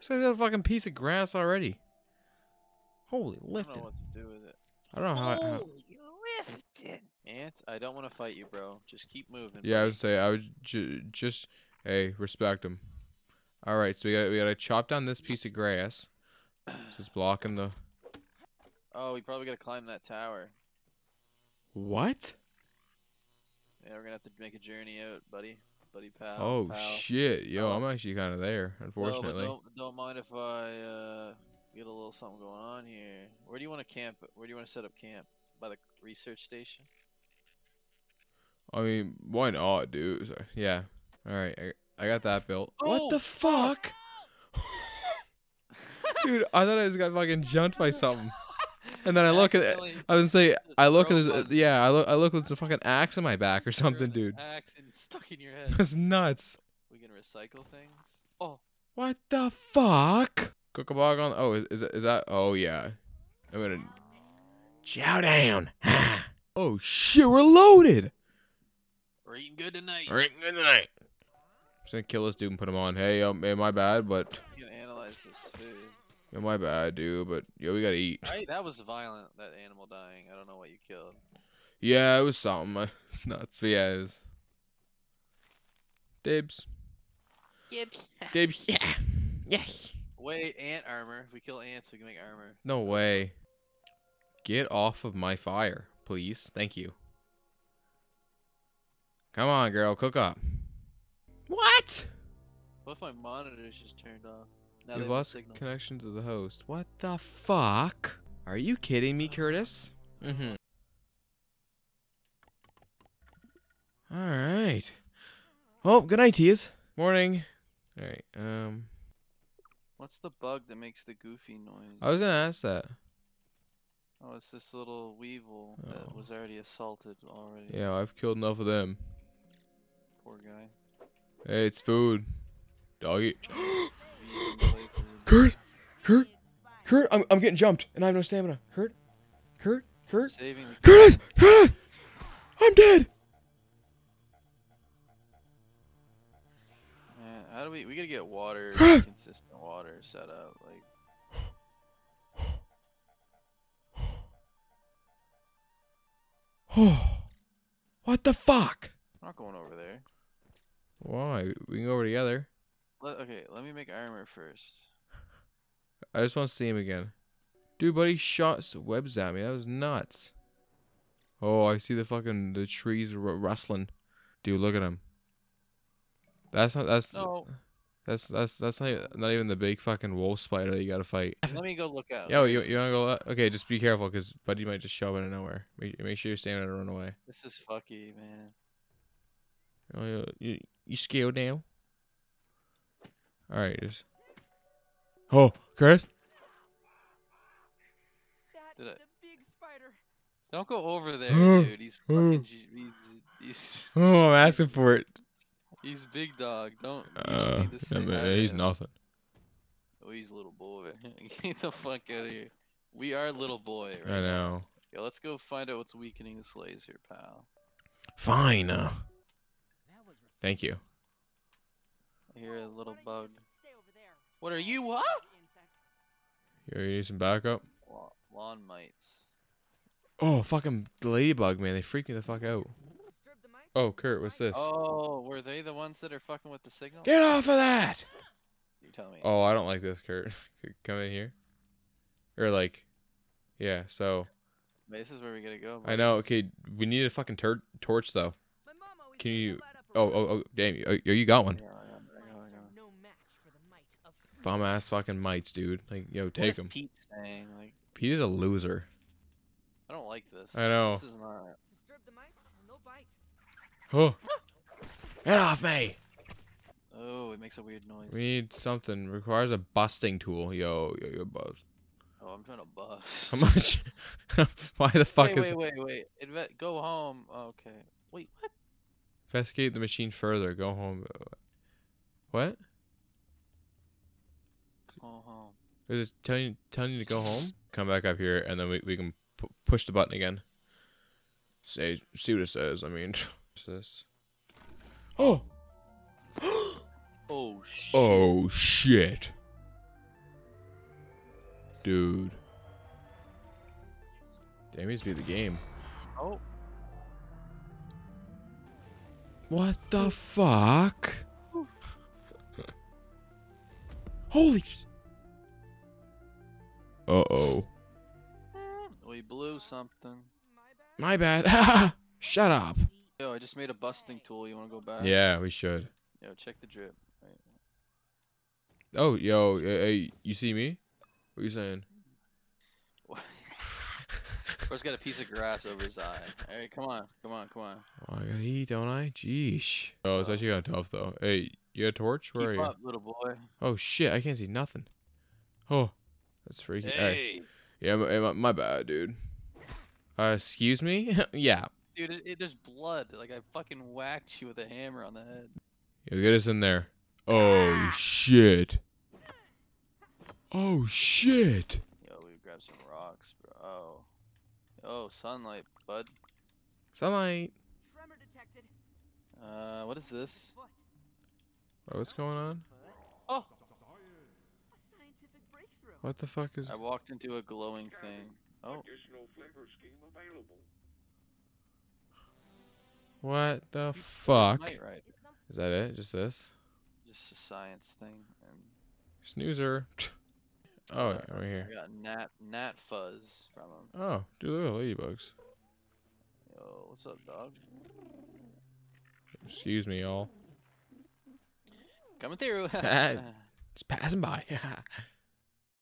So there's a fucking piece of grass already. Holy lifted. I don't know what to do with it. I don't know how. Holy lifted. Ants, I don't want to fight you, bro. Just keep moving. Yeah, buddy. I would say I would just hey, respect him. All right, so we gotta chop down this piece of grass. Just block him the. Oh, we probably gotta climb that tower. What? Yeah, we're gonna have to make a journey out, buddy pal. Oh pal. Shit, yo, I'm actually kind of there, unfortunately. No, but don't mind if I get a little something going on here. Where do you want to camp? Where do you want to set up camp? By the research station. I mean, why not, dude? So, yeah. All right, I got that built. Oh, what the fuck? Dude, I thought I just got fucking jumped by something. And then I look at it. I was gonna say, I look at this. Yeah, I look at the fucking axe in my back or something, dude. Axe and it's stuck in your head. That's nuts. We can recycle things. Oh. What the fuck? Cook a bog on. Oh, is that? Oh yeah. I'm gonna. Chow down. Oh shit, we're loaded. We're eating good tonight. We're eating good tonight. I'm just gonna kill this dude and put him on. Hey, hey, my bad, but. You can analyze this food. Yo, my bad, dude, but yo, we gotta eat. Right? That was violent, that animal dying. I don't know what you killed. Yeah, it was something. It's nuts, but yeah, it was. Dibs. Dibs. Dibs. Yeah. Yes. Wait, ant armor. If we kill ants, we can make armor. No way. Get off of my fire, please. Thank you. Come on, girl. Cook up. What? What if my monitor's just turned off? You've lost connection to the host. What the fuck? Are you kidding me, Curtis? Mm-hmm. Alright. Oh, good night, Tias. Morning. Alright, what's the bug that makes the goofy noise? I was gonna ask that. Oh, it's this little weevil that was already assaulted already. Yeah, I've killed enough of them. Poor guy. Hey, it's food. Doggy. Kurt, I'm getting jumped, and I have no stamina. Curtis, I'm dead. Man, how do we gotta get water, consistent water set up, like. Oh, what the fuck? I'm not going over there. Why? We can go over together. Okay, let me make armor first. I just want to see him again. Dude, buddy shot webs at me. That was nuts. Oh, I see the fucking trees rustling. Dude, look at him. That's not that's not even the big fucking wolf spider that you gotta fight. Let me go look out. Yo, you wanna go? Okay, just be careful because buddy might just show up out of nowhere. Make sure you're standing and run away. This is fucky, man. Oh, you scaled down. Alright, just... Oh, Curtis? That is a big spider. Don't go over there, dude. He's fucking... He's... Oh, I'm asking for it. He's big dog. Don't... he's nothing. Oh, he's little boy. Get the fuck out of here. We are little boy right I know. Now. Yo, let's go find out what's weakening this laser, pal. Fine. Thank you. You're a little bug. What are you? What? Yo, you need some backup? Lawn mites. Oh, fucking ladybug, man. They freak me the fuck out. Oh, Kurt, what's this? Oh, were they the ones that are fucking with the signal? Get off of that! You tell me. Oh, I don't like this, Kurt. Come in here. Or, like, yeah, so. This is where we gotta go. Bro. I know, okay. We need a fucking torch, though. Can you. Oh, damn. Oh, you got one. Yeah. Bum ass fucking mites, dude. Like, yo, take them. Pete saying, like, Pete is a loser. I don't like this. I know. This is not. Disturb the mites, no bite. Oh, get off me! Oh, it makes a weird noise. We need something. Requires a busting tool. Yo, bust. Oh, I'm trying to bust. How much? Why the fuck is? Wait. Go home. Okay. Wait, what? Investigate the machine further. Go home. What? Home. They're just telling you to go home. Come back up here, and then we can push the button again. See what it says. I mean, what's this? Oh. Oh shit. Dude. Damn, he used to be the game. Oh. What the fuck? Holy sh... Uh-oh. We blew something. My bad. Shut up. Yo, I just made a busting tool. You want to go back? Yeah, we should. Yo, check the drip. Oh, yo, hey, you see me? What are you saying? Bro's got a piece of grass over his eye. Hey, come on, come on, come on. Oh, I gotta eat, don't I? Jeesh. Oh, it's actually kind of tough though. Hey, you got a torch? Where Keep are up, you? Little boy. Oh shit, I can't see nothing. Oh, that's freaky. Hey. Yeah, my bad, dude. Excuse me? Yeah. Dude, there's blood. Like, I fucking whacked you with a hammer on the head. Yeah, get us in there. Oh shit. Oh shit. Yo, we grabbed some rocks, bro. Oh. Oh, sunlight, bud. Sunlight. Tremor detected. What is this? Oh, what's going on? Oh. A scientific breakthrough. What the fuck is? I walked into a glowing thing. Oh. Additional flavor scheme available. What the fuck? Is that it? Just this? Just a science thing. And... Snoozer. Oh, yeah, right here. I got Nat Fuzz from him. Oh, dude, look at the ladybugs. Yo, what's up, dog? Excuse me, y'all. Coming through. Just passing by.